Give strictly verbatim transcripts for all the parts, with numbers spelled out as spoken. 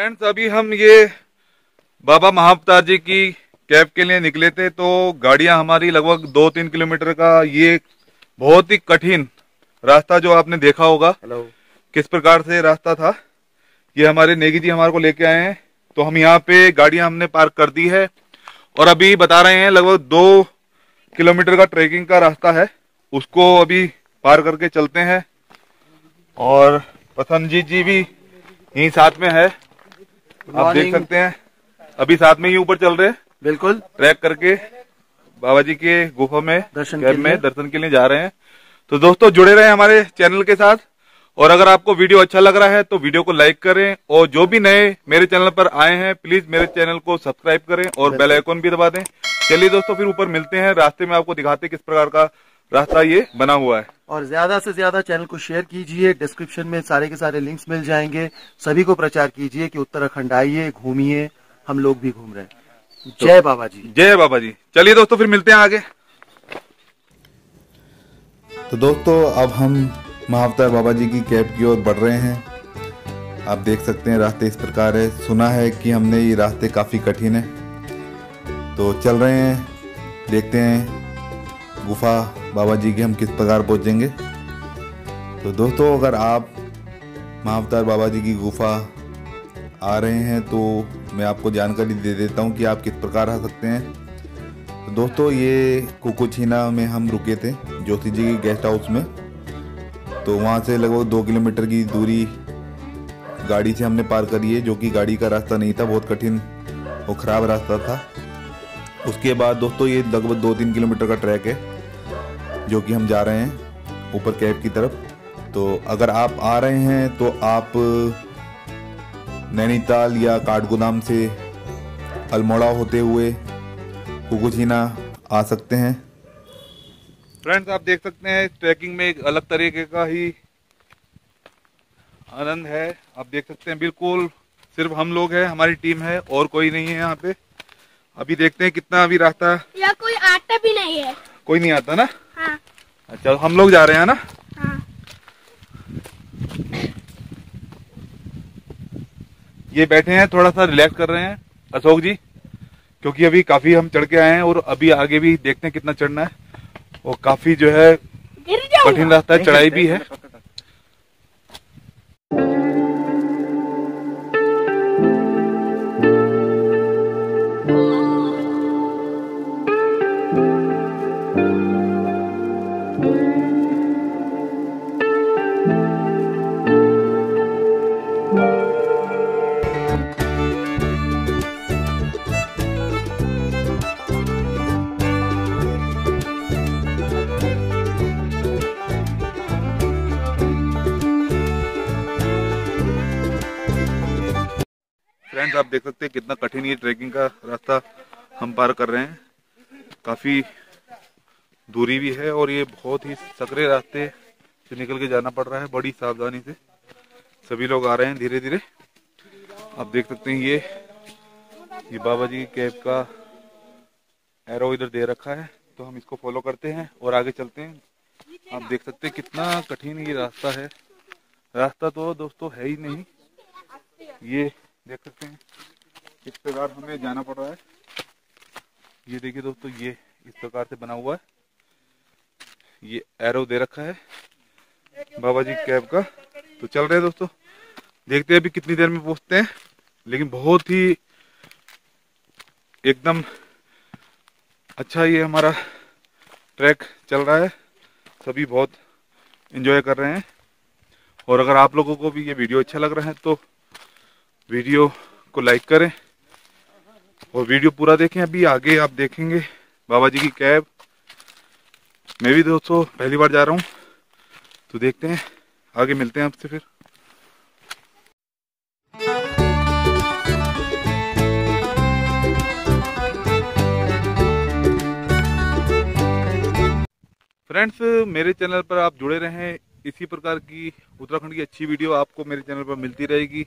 Friends, अभी हम ये बाबा महावतार जी की कैब के लिए निकले थे तो गाड़ियां हमारी लगभग दो तीन किलोमीटर का ये बहुत ही कठिन रास्ता जो आपने देखा होगा Hello. किस प्रकार से रास्ता था, ये हमारे नेगी जी हमारे को लेके आए हैं। तो हम यहाँ पे गाड़ियां हमने पार्क कर दी है और अभी बता रहे हैं लगभग दो किलोमीटर का ट्रैकिंग का रास्ता है, उसको अभी पार करके चलते हैं। और पसंदजी जी भी यहीं साथ में है, आप देख सकते हैं अभी साथ में ही ऊपर चल रहे हैं, बिल्कुल ट्रैक करके बाबा जी के गुफा में दर्शन के में दर्शन के लिए जा रहे हैं। तो दोस्तों जुड़े रहे हमारे चैनल के साथ, और अगर आपको वीडियो अच्छा लग रहा है तो वीडियो को लाइक करें, और जो भी नए मेरे चैनल पर आए हैं प्लीज मेरे चैनल को सब्सक्राइब करें और बेल आइकन भी दबा दें। चलिए दोस्तों फिर ऊपर मिलते हैं, रास्ते में आपको दिखाते हैं किस प्रकार का रास्ता ये बना हुआ है। और ज्यादा से ज्यादा चैनल को शेयर कीजिए, डिस्क्रिप्शन में सारे के सारे लिंक्स मिल जाएंगे, सभी को प्रचार कीजिए कि उत्तराखंड आइए, घूमिए, हम लोग भी घूम रहे हैं। जय बाबा जी, जय बाबा जी। चलिए दोस्तों फिर मिलते हैं आगे। तो दोस्तों अब हम महावतार बाबा जी की कैब की ओर बढ़ रहे हैं। आप देख सकते हैं रास्ते इस प्रकार है। सुना है कि हमने ये रास्ते काफ़ी कठिन है, तो चल रहे हैं, देखते हैं गुफा बाबा जी के हम किस प्रकार पहुंचेंगे। तो दोस्तों अगर आप महावतार बाबा जी की गुफा आ रहे हैं तो मैं आपको जानकारी दे देता हूं कि आप किस प्रकार आ सकते हैं। तो दोस्तों ये कुकुचिना में हम रुके थे, ज्योति जी के गेस्ट हाउस में, तो वहाँ से लगभग दो किलोमीटर की दूरी गाड़ी से हमने पार करी है, जो कि गाड़ी का रास्ता नहीं था, बहुत कठिन और ख़राब रास्ता था। उसके बाद दोस्तों ये लगभग दो तीन किलोमीटर का ट्रैक है जो कि हम जा रहे हैं ऊपर कैब की तरफ। तो अगर आप आ रहे हैं तो आप नैनीताल या काठगुदाम से अल्मोड़ा होते हुए कुकुचिना आ सकते हैं। फ्रेंड्स आप देख सकते हैं ट्रैकिंग में एक अलग तरीके का ही आनंद है। आप देख सकते हैं बिल्कुल सिर्फ हम लोग हैं, हमारी टीम है और कोई नहीं है यहाँ पे। अभी देखते हैं कितना अभी रास्ता, या कोई आता भी नहीं है, कोई नहीं आता ना। हाँ। अच्छा हम लोग जा रहे हैं ना। हाँ। ये बैठे हैं, थोड़ा सा रिलैक्स कर रहे हैं अशोक जी, क्योंकि अभी काफी हम चढ़ के आए हैं और अभी आगे भी देखते हैं कितना चढ़ना है। वो काफी जो है कठिन रास्ता है, चढ़ाई भी है। फ्रेंड्स आप देख सकते हैं कितना कठिन ये ट्रैकिंग का रास्ता हम पार कर रहे हैं, काफ़ी दूरी भी है और ये बहुत ही सकरे रास्ते से निकल के जाना पड़ रहा है। बड़ी सावधानी से सभी लोग आ रहे हैं धीरे धीरे। आप देख सकते हैं ये ये बाबा जी की कैब का एरो इधर दे रखा है, तो हम इसको फॉलो करते हैं और आगे चलते हैं। आप देख सकते हैं कितना कठिन ये रास्ता है, रास्ता तो दोस्तों है ही नहीं। ये देख सकते हैं इस प्रकार हमें जाना पड़ रहा है। ये देखिए दोस्तों ये इस प्रकार से बना हुआ है, ये एरो दे रखा है बाबा जी कैब का। तो चल रहे हैं दोस्तों, देखते हैं अभी कितनी देर में पहुंचते हैं। लेकिन बहुत ही एकदम अच्छा ये हमारा ट्रैक चल रहा है, सभी बहुत एंजॉय कर रहे हैं। और अगर आप लोगों को भी ये वीडियो अच्छा लग रहा है तो वीडियो को लाइक करें और वीडियो पूरा देखें। अभी आगे आप देखेंगे बाबा जी की कैब। मैं भी दोस्तों पहली बार जा रहा हूँ, तो देखते हैं आगे, मिलते हैं आपसे फिर। फ्रेंड्स मेरे चैनल पर आप जुड़े रहें, इसी प्रकार की उत्तराखंड की अच्छी वीडियो आपको मेरे चैनल पर मिलती रहेगी।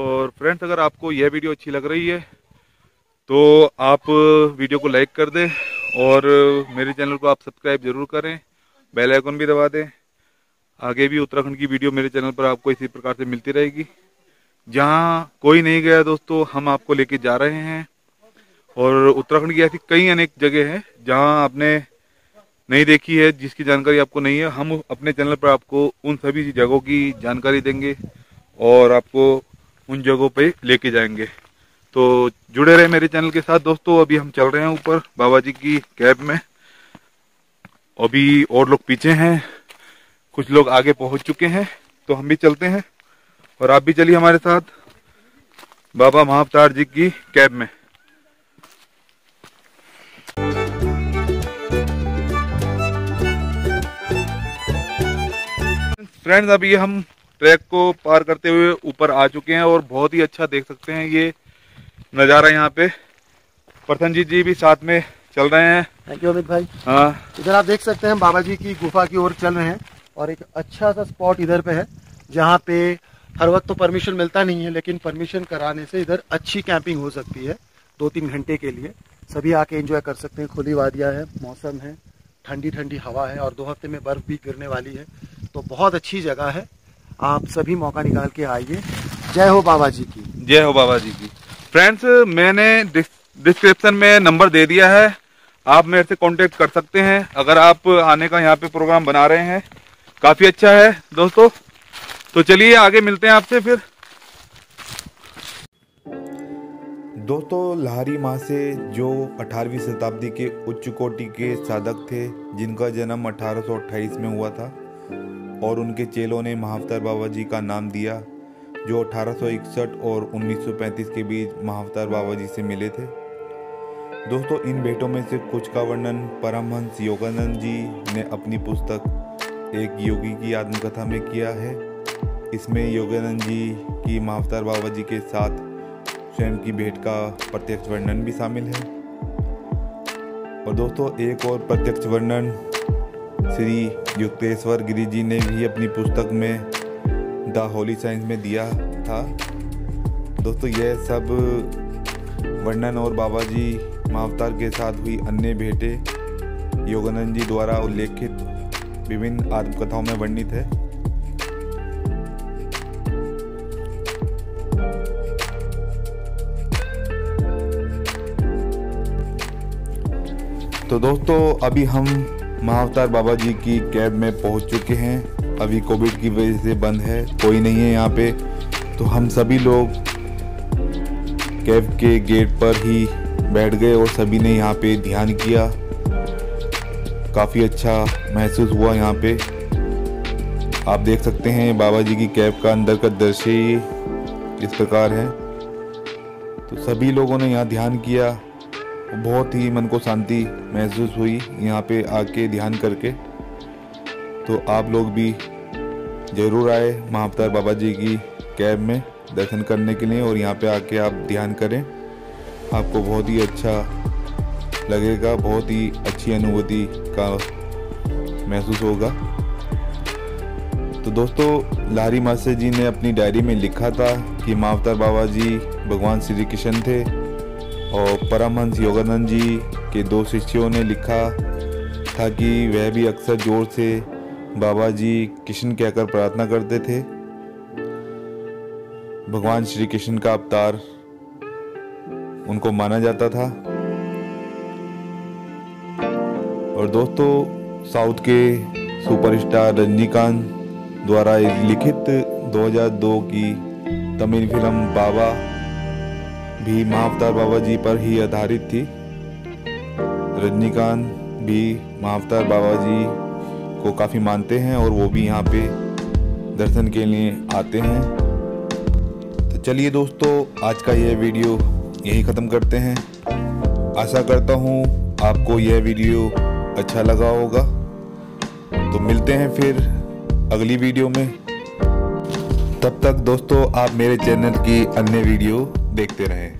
और फ्रेंड्स अगर आपको यह वीडियो अच्छी लग रही है तो आप वीडियो को लाइक कर दें और मेरे चैनल को आप सब्सक्राइब जरूर करें, बेल आइकन भी दबा दें। आगे भी उत्तराखंड की वीडियो मेरे चैनल पर आपको इसी प्रकार से मिलती रहेगी। जहाँ कोई नहीं गया दोस्तों, हम आपको लेके जा रहे हैं। और उत्तराखंड की ऐसी कई अनेक जगह है जहाँ आपने नहीं देखी है, जिसकी जानकारी आपको नहीं है। हम अपने चैनल पर आपको उन सभी जगहों की जानकारी देंगे और आपको उन जगहों पे लेके जाएंगे। तो जुड़े रहे मेरे चैनल के साथ दोस्तों। अभी हम चल रहे हैं ऊपर बाबा जी की कैब में, अभी और लोग पीछे हैं, कुछ लोग आगे पहुंच चुके हैं, तो हम भी चलते हैं और आप भी चलिए हमारे साथ बाबा महावतार जी की कैब में। फ्रेंड्स, अभी हम ट्रैक को पार करते हुए ऊपर आ चुके हैं और बहुत ही अच्छा देख सकते हैं ये नज़ारा। यहाँ पे परमहंस जी जी भी साथ में चल रहे हैं। थैंक यू अमित भाई। हाँ, इधर आप देख सकते हैं बाबा जी की गुफा की ओर चल रहे हैं और एक अच्छा सा स्पॉट इधर पे है जहाँ पे हर वक्त तो परमिशन मिलता नहीं है, लेकिन परमिशन कराने से इधर अच्छी कैंपिंग हो सकती है दो तीन घंटे के लिए। सभी आके एंजॉय कर सकते हैं। खुली वादियाँ है, मौसम है, ठंडी ठंडी हवा है और दो हफ्ते में बर्फ भी गिरने वाली है, तो बहुत अच्छी जगह है। आप सभी मौका निकाल के आइए। जय हो बाबा जी की। जय हो बाबा जी की। फ्रेंड्स, मैंने डिस्क्रिप्शन में नंबर दे दिया है, आप मेरे से कांटेक्ट कर सकते हैं अगर आप आने का यहाँ पे प्रोग्राम बना रहे हैं। काफी अच्छा है दोस्तों, तो चलिए आगे मिलते हैं आपसे फिर। दोस्तों, लाहरी मां से, जो अठारहवीं शताब्दी के उच्च कोटि के साधक थे जिनका जन्म अठारह सौ अट्ठाईस में हुआ था और उनके चेलों ने महावतार बाबा जी का नाम दिया, जो अठारह सौ इकसठ और उन्नीस सौ पैंतीस के बीच महावतार बाबा जी से मिले थे। दोस्तों, इन भेंटों में से कुछ का वर्णन परमहंस योगानंद जी ने अपनी पुस्तक एक योगी की आत्मकथा में किया है। इसमें योगानंद जी की महावतार बाबा जी के साथ स्वयं की भेंट का प्रत्यक्ष वर्णन भी शामिल है। और दोस्तों, एक और प्रत्यक्ष वर्णन श्री युक्तेश्वर गिरि जी ने भी अपनी पुस्तक में द होली साइंस में दिया था। दोस्तों, यह सब वर्णन और बाबा जी महावतार के साथ हुई अन्य भेंटें योगानंद जी द्वारा उल्लेखित विभिन्न आत्मकथाओं में वर्णित है। तो दोस्तों, अभी हम महावतार बाबा जी की कैब में पहुंच चुके हैं। अभी कोविड की वजह से बंद है, कोई नहीं है यहाँ पे, तो हम सभी लोग कैब के गेट पर ही बैठ गए और सभी ने यहाँ पे ध्यान किया। काफ़ी अच्छा महसूस हुआ यहाँ पे। आप देख सकते हैं बाबा जी की कैब का अंदर का दृश्य ही इस प्रकार है। तो सभी लोगों ने यहाँ ध्यान किया, बहुत ही मन को शांति महसूस हुई यहाँ पे आके ध्यान करके। तो आप लोग भी ज़रूर आए महावतार बाबा जी की कैब में दर्शन करने के लिए और यहाँ पे आके आप ध्यान करें, आपको बहुत ही अच्छा लगेगा, बहुत ही अच्छी अनुभूति का महसूस होगा। तो दोस्तों, लाहरी मास्टर जी ने अपनी डायरी में लिखा था कि महावतार बाबा जी भगवान श्री कृष्ण थे और परमहंस योगानंद जी के दो शिष्यों ने लिखा था कि वह भी अक्सर जोर से बाबा जी कृष्ण कहकर प्रार्थना करते थे। भगवान श्री कृष्ण का अवतार उनको माना जाता था। और दोस्तों, साउथ के सुपरस्टार रजनीकांत द्वारा लिखित दो हज़ार दो की तमिल फिल्म बाबा भी महावतार बाबा जी पर ही आधारित थी। रजनीकांत भी महावतार बाबा जी को काफ़ी मानते हैं और वो भी यहाँ पे दर्शन के लिए आते हैं। तो चलिए दोस्तों, आज का यह वीडियो यही ख़त्म करते हैं। आशा करता हूँ आपको यह वीडियो अच्छा लगा होगा। तो मिलते हैं फिर अगली वीडियो में। तब तक दोस्तों, आप मेरे चैनल की अन्य वीडियो देखते रहें।